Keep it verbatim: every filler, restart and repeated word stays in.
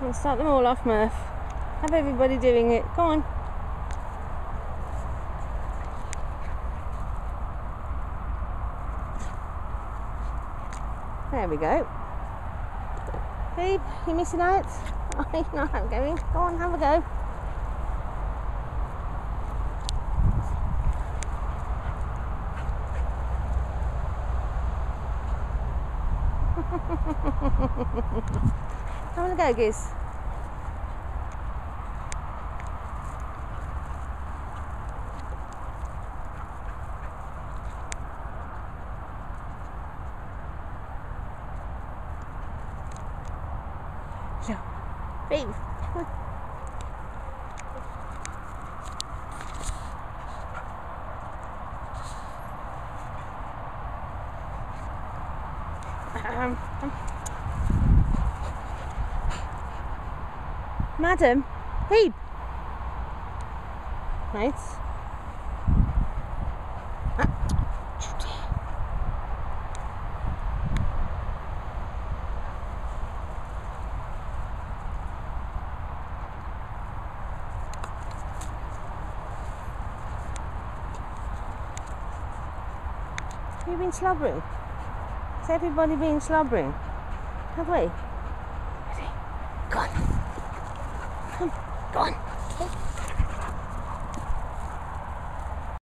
I'm going to start them all off, Murph. Have everybody doing it. Come on. There we go. Babe, you missing out? I know I'm going. Go on, have a go. Have a go, Goose. So, babe, come on. Um, um. Madam, babe. Right. Have you been slobbering? Has everybody been slobbering? Have we? Ready? Go on. Go on.